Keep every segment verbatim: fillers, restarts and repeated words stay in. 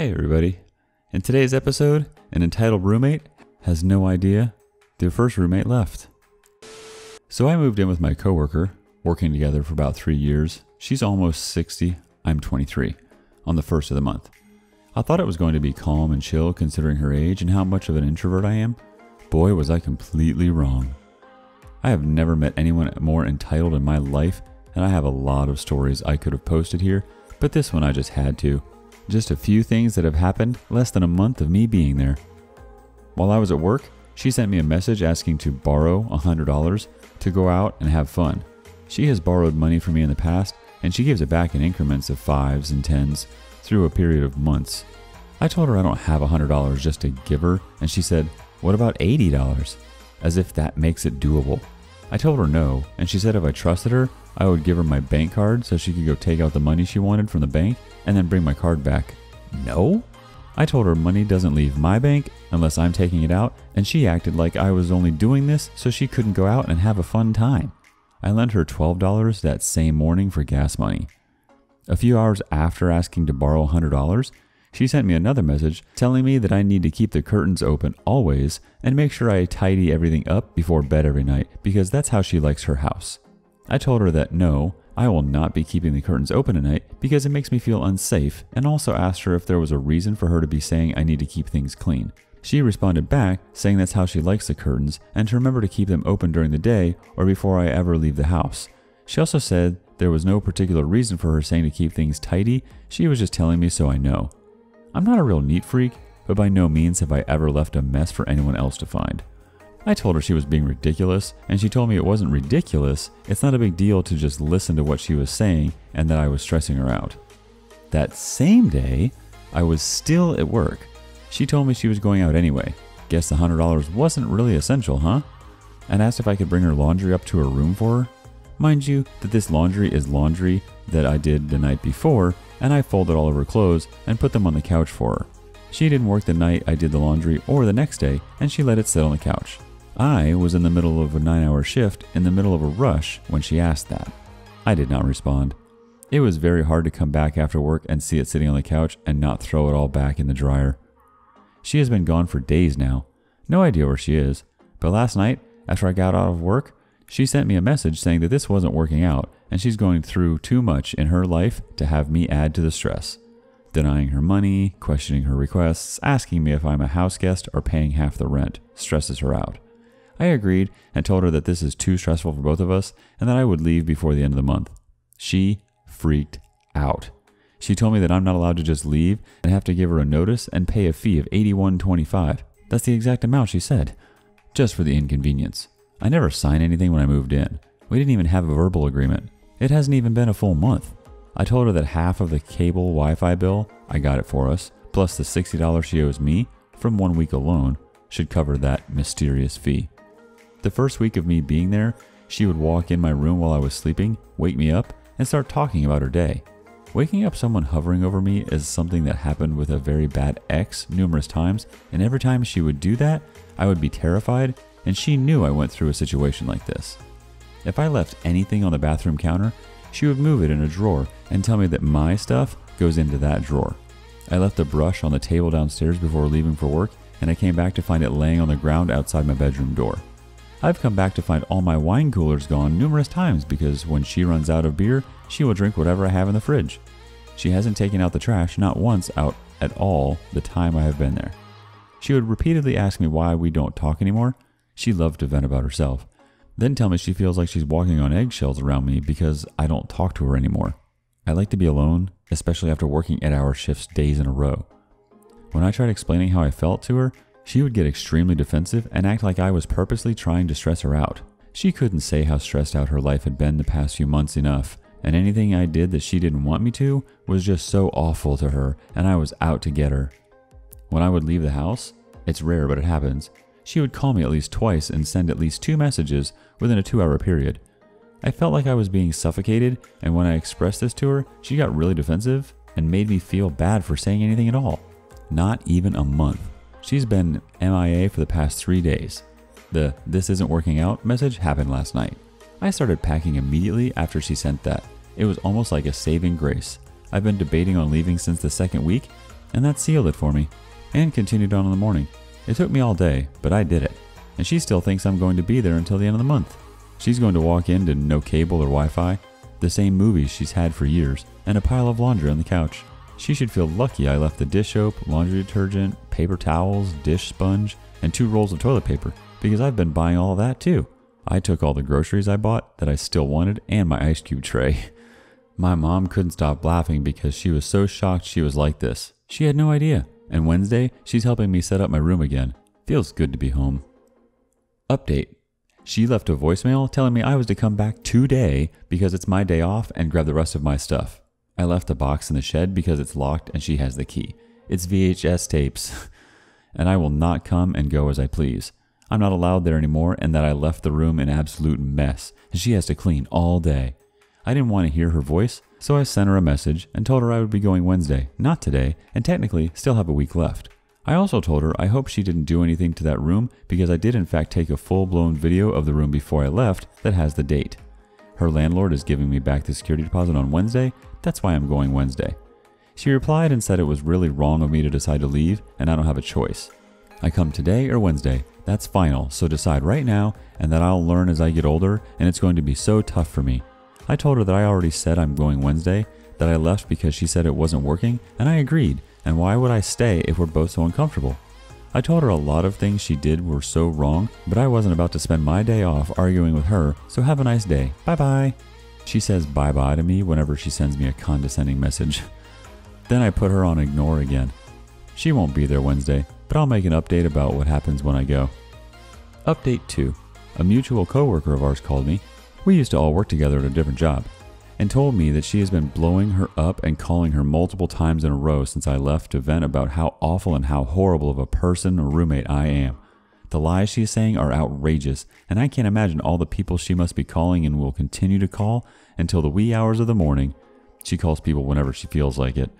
Hey everybody, in today's episode, an entitled roommate has no idea their first roommate left. So I moved in with my coworker, working together for about three years. She's almost sixty, I'm twenty-three, on the first of the month. I thought it was going to be calm and chill considering her age and how much of an introvert I am. Boy, was I completely wrong. I have never met anyone more entitled in my life, and I have a lot of stories I could have posted here, but this one I just had to. Just a few things that have happened less than a month of me being there. While I was at work, she sent me a message asking to borrow one hundred dollars to go out and have fun. She has borrowed money from me in the past, and she gives it back in increments of fives and tens through a period of months. I told her I don't have one hundred dollars just to give her, and she said, "What about eighty dollars? As if that makes it doable. I told her no, and she said if I trusted her, I would give her my bank card so she could go take out the money she wanted from the bank and then bring my card back. No? I told her money doesn't leave my bank unless I'm taking it out, and she acted like I was only doing this so she couldn't go out and have a fun time. I lent her twelve dollars that same morning for gas money. A few hours after asking to borrow one hundred dollars, she sent me another message telling me that I need to keep the curtains open always and make sure I tidy everything up before bed every night because that's how she likes her house. I told her that no, I will not be keeping the curtains open tonight because it makes me feel unsafe, and also asked her if there was a reason for her to be saying I need to keep things clean. She responded back saying that's how she likes the curtains and to remember to keep them open during the day or before I ever leave the house. She also said there was no particular reason for her saying to keep things tidy, she was just telling me so I know. I'm not a real neat freak, but by no means have I ever left a mess for anyone else to find. I told her she was being ridiculous, and she told me it wasn't ridiculous, it's not a big deal to just listen to what she was saying and that I was stressing her out. That same day, I was still at work. She told me she was going out anyway. Guess the one hundred dollars wasn't really essential, huh? And asked if I could bring her laundry up to her room for her. Mind you, that this laundry is laundry that I did the night before, and I folded all of her clothes and put them on the couch for her. She didn't work the night I did the laundry or the next day, and she let it sit on the couch. I was in the middle of a nine hour shift in the middle of a rush when she asked that. I did not respond. It was very hard to come back after work and see it sitting on the couch and not throw it all back in the dryer. She has been gone for days now. No idea where she is, but last night, after I got out of work, she sent me a message saying that this wasn't working out and she's going through too much in her life to have me add to the stress. Denying her money, questioning her requests, asking me if I'm a house guest or paying half the rent stresses her out. I agreed and told her that this is too stressful for both of us and that I would leave before the end of the month. She freaked out. She told me that I'm not allowed to just leave and have to give her a notice and pay a fee of eighty-one twenty-five. That's the exact amount she said, just for the inconvenience. I never signed anything when I moved in. We didn't even have a verbal agreement. It hasn't even been a full month. I told her that half of the cable Wi-Fi bill, I got it for us, plus the sixty dollars she owes me from one week alone should cover that mysterious fee. The first week of me being there, she would walk in my room while I was sleeping, wake me up, and start talking about her day. Waking up someone hovering over me is something that happened with a very bad ex numerous times, and every time she would do that, I would be terrified. And she knew I went through a situation like this. If I left anything on the bathroom counter, she would move it in a drawer and tell me that my stuff goes into that drawer. I left a brush on the table downstairs before leaving for work, and I came back to find it laying on the ground outside my bedroom door. I've come back to find all my wine coolers gone numerous times because when she runs out of beer, she will drink whatever I have in the fridge. She hasn't taken out the trash, not once out at all the time I have been there. She would repeatedly ask me why we don't talk anymore. She loved to vent about herself, then tell me she feels like she's walking on eggshells around me because I don't talk to her anymore. I like to be alone, especially after working eight hour shifts days in a row. When I tried explaining how I felt to her, she would get extremely defensive and act like I was purposely trying to stress her out. She couldn't say how stressed out her life had been the past few months enough, and anything I did that she didn't want me to was just so awful to her, and I was out to get her. When I would leave the house, it's rare but it happens, she would call me at least twice and send at least two messages within a two hour period. I felt like I was being suffocated, and when I expressed this to her, she got really defensive and made me feel bad for saying anything at all. Not even a month. She's been M I A for the past three days. The "this isn't working out" message happened last night. I started packing immediately after she sent that. It was almost like a saving grace. I've been debating on leaving since the second week, and that sealed it for me, and continued on in the morning. It took me all day, but I did it, and she still thinks I'm going to be there until the end of the month. She's going to walk in to no cable or Wi-Fi, the same movies she's had for years, and a pile of laundry on the couch. She should feel lucky I left the dish soap, laundry detergent, paper towels, dish sponge, and two rolls of toilet paper, because I've been buying all of that too. I took all the groceries I bought that I still wanted and my ice cube tray. My mom couldn't stop laughing because she was so shocked she was like this. She had no idea. And Wednesday, she's helping me set up my room again. Feels good to be home. Update. She left a voicemail telling me I was to come back today because it's my day off and grab the rest of my stuff. I left the box in the shed because it's locked and she has the key. It's V H S tapes. And I will not come and go as I please. I'm not allowed there anymore, and that I left the room in absolute mess, and she has to clean all day. I didn't want to hear her voice, so I sent her a message and told her I would be going Wednesday, not today, and technically still have a week left. I also told her I hope she didn't do anything to that room, because I did in fact take a full-blown video of the room before I left that has the date. Her landlord is giving me back the security deposit on Wednesday, that's why I'm going Wednesday. She replied and said it was really wrong of me to decide to leave, and I don't have a choice. I come today or Wednesday. That's final, so decide right now, and that I'll learn as I get older, and it's going to be so tough for me. I told her that I already said I'm going Wednesday, that I left because she said it wasn't working, and I agreed, and why would I stay if we're both so uncomfortable? I told her a lot of things she did were so wrong, but I wasn't about to spend my day off arguing with her, so have a nice day, bye-bye. She says bye-bye to me whenever she sends me a condescending message. Then I put her on ignore again. She won't be there Wednesday, but I'll make an update about what happens when I go. Update two. A mutual coworker of ours called me. We used to all work together at a different job, and told me that she has been blowing her up and calling her multiple times in a row since I left to vent about how awful and how horrible of a person or roommate I am. The lies she is saying are outrageous, and I can't imagine all the people she must be calling and will continue to call until the wee hours of the morning. She calls people whenever she feels like it,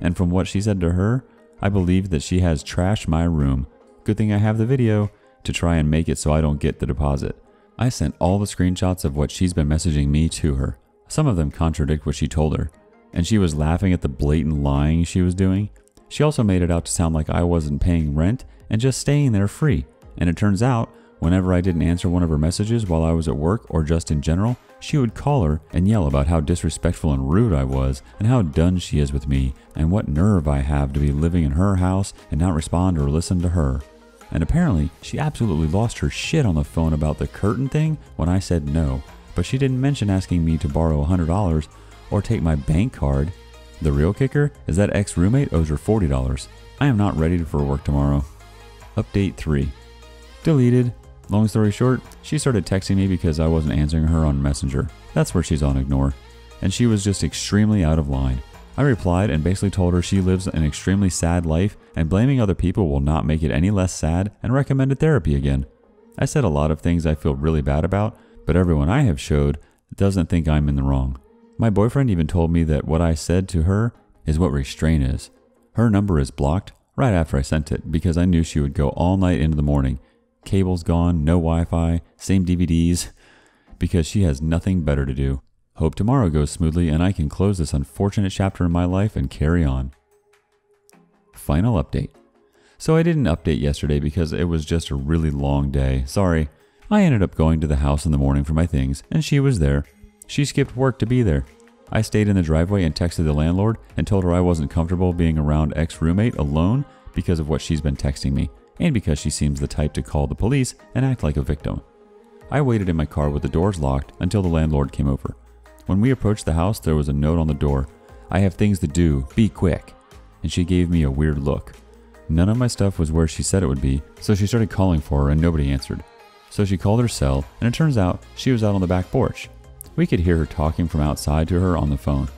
and from what she said to her, I believe that she has trashed my room. Good thing I have the video to try and make it so I don't get the deposit. I sent all the screenshots of what she's been messaging me to her. Some of them contradict what she told her, and she was laughing at the blatant lying she was doing. She also made it out to sound like I wasn't paying rent and just staying there free. And it turns out, whenever I didn't answer one of her messages while I was at work or just in general, she would call her and yell about how disrespectful and rude I was and how done she is with me and what nerve I have to be living in her house and not respond or listen to her. And apparently, she absolutely lost her shit on the phone about the curtain thing when I said no, but she didn't mention asking me to borrow one hundred dollars or take my bank card. The real kicker is that ex-roommate owes her forty dollars. I am not ready for work tomorrow. Update three. Deleted. Long story short, she started texting me because I wasn't answering her on Messenger. That's where she's on ignore. And she was just extremely out of line. I replied and basically told her she lives an extremely sad life and blaming other people will not make it any less sad and recommended therapy again. I said a lot of things I feel really bad about, but everyone I have showed doesn't think I'm in the wrong. My boyfriend even told me that what I said to her is what restraint is. Her number is blocked right after I sent it because I knew she would go all night into the morning. Cable's gone, no Wi-Fi, same D V Ds, because she has nothing better to do. Hope tomorrow goes smoothly and I can close this unfortunate chapter in my life and carry on. Final update. So I didn't update yesterday because it was just a really long day, sorry. I ended up going to the house in the morning for my things and she was there. She skipped work to be there. I stayed in the driveway and texted the landlord and told her I wasn't comfortable being around ex-roommate alone because of what she's been texting me, and because she seems the type to call the police and act like a victim. I waited in my car with the doors locked until the landlord came over. When we approached the house, there was a note on the door. I have things to do, be quick. And she gave me a weird look. None of my stuff was where she said it would be, so she started calling for her and nobody answered. So she called her cell, and it turns out she was out on the back porch. We could hear her talking from outside to her on the phone.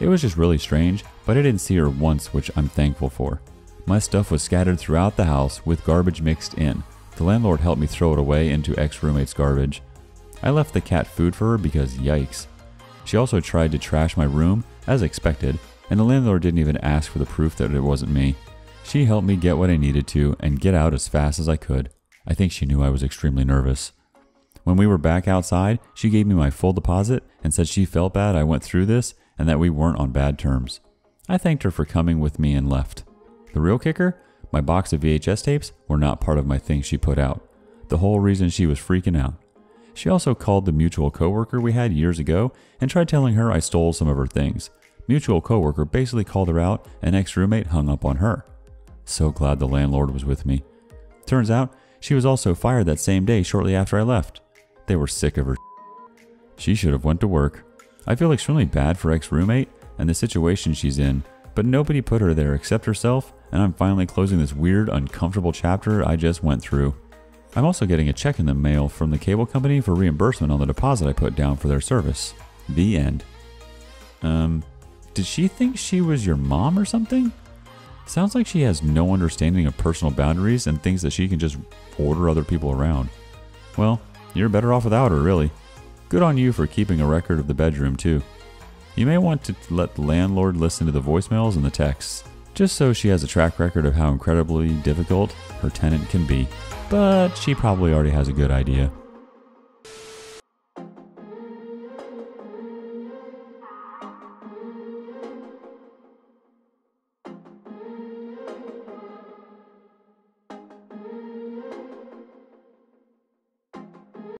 It was just really strange, but I didn't see her once, which I'm thankful for. My stuff was scattered throughout the house with garbage mixed in. The landlord helped me throw it away into ex-roommate's garbage. I left the cat food for her because yikes. She also tried to trash my room, as expected, and the landlord didn't even ask for the proof that it wasn't me. She helped me get what I needed to and get out as fast as I could. I think she knew I was extremely nervous. When we were back outside, she gave me my full deposit and said she felt bad I went through this and that we weren't on bad terms. I thanked her for coming with me and left. The real kicker? My box of V H S tapes were not part of my thing she put out. The whole reason she was freaking out. She also called the mutual coworker we had years ago and tried telling her I stole some of her things. Mutual coworker basically called her out and ex-roommate hung up on her. So glad the landlord was with me. Turns out she was also fired that same day shortly after I left. They were sick of her. She should have went to work. I feel extremely bad for ex-roommate and the situation she's in, but nobody put her there except herself, and I'm finally closing this weird, uncomfortable chapter I just went through. I'm also getting a check in the mail from the cable company for reimbursement on the deposit I put down for their service. The end. Um, did she think she was your mom or something? Sounds like she has no understanding of personal boundaries and thinks that she can just order other people around. Well, you're better off without her, really. Good on you for keeping a record of the bedroom, too. You may want to let the landlord listen to the voicemails and the texts, just so she has a track record of how incredibly difficult her tenant can be. But she probably already has a good idea.